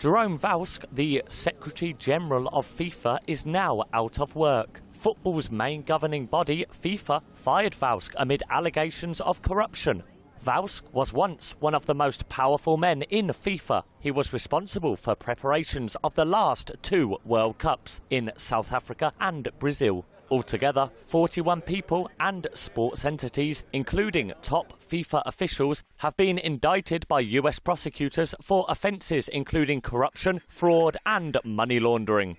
Jerome Valcke, the Secretary General of FIFA, is now out of work. Football's main governing body, FIFA, fired Valcke amid allegations of corruption. Valcke was once one of the most powerful men in FIFA. He was responsible for preparations of the last two World Cups in South Africa and Brazil. Altogether, 41 people and sports entities, including top FIFA officials, have been indicted by US prosecutors for offences including corruption, fraud and money laundering.